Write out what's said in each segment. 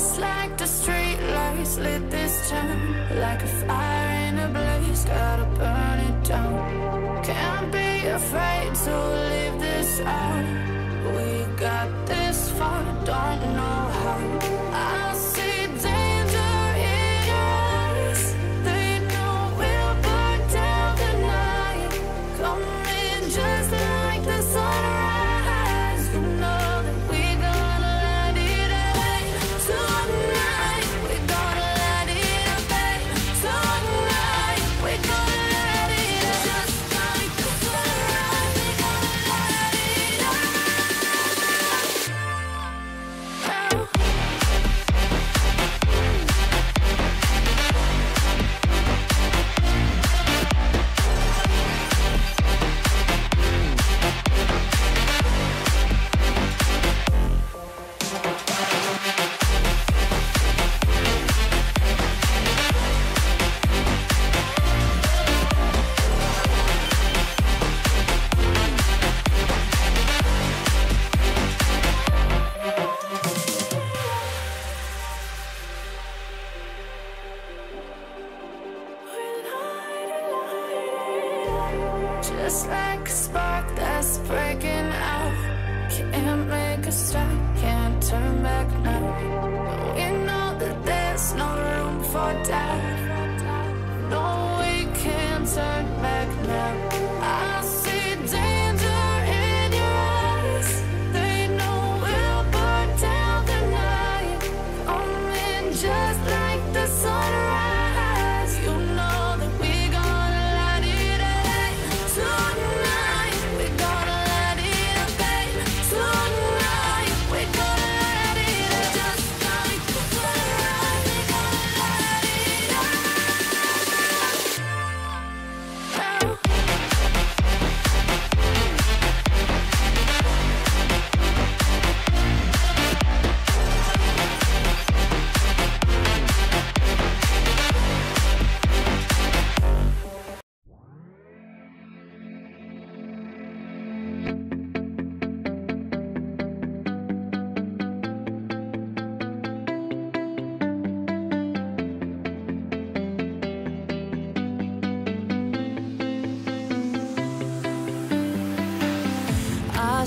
Just like the street lights lit this town, like a fire in a blaze, gotta burn it down. Can't be afraid to leave this out. We got this far, don't know how. Just like a spark that's breaking out, can't make a stop, can't turn back now. We know that there's no room for doubt. No, we can't turn back now. I see danger in your eyes, they know we'll burn down the night. Come in just like the sunrise.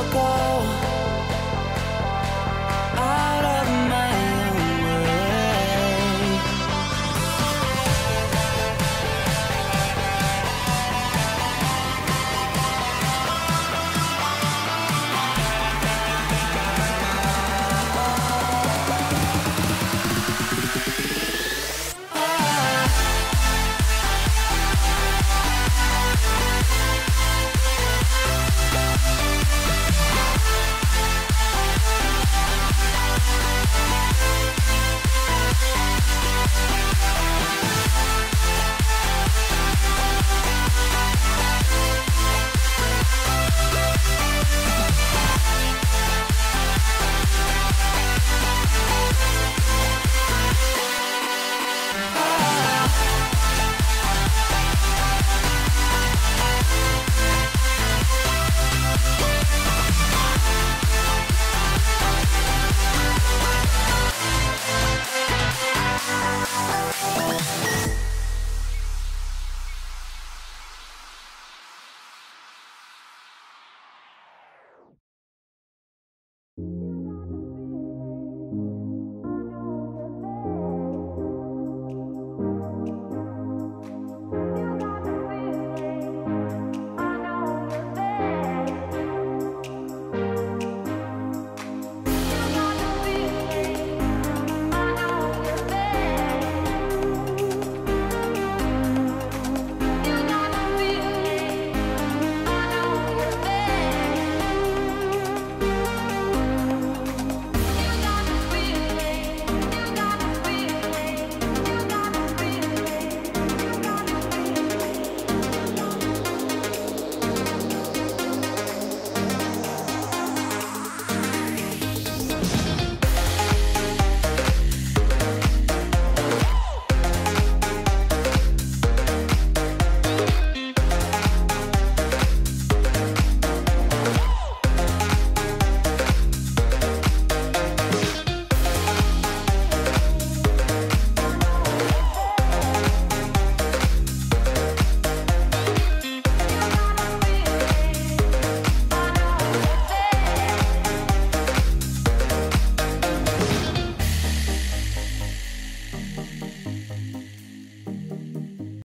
I'll go.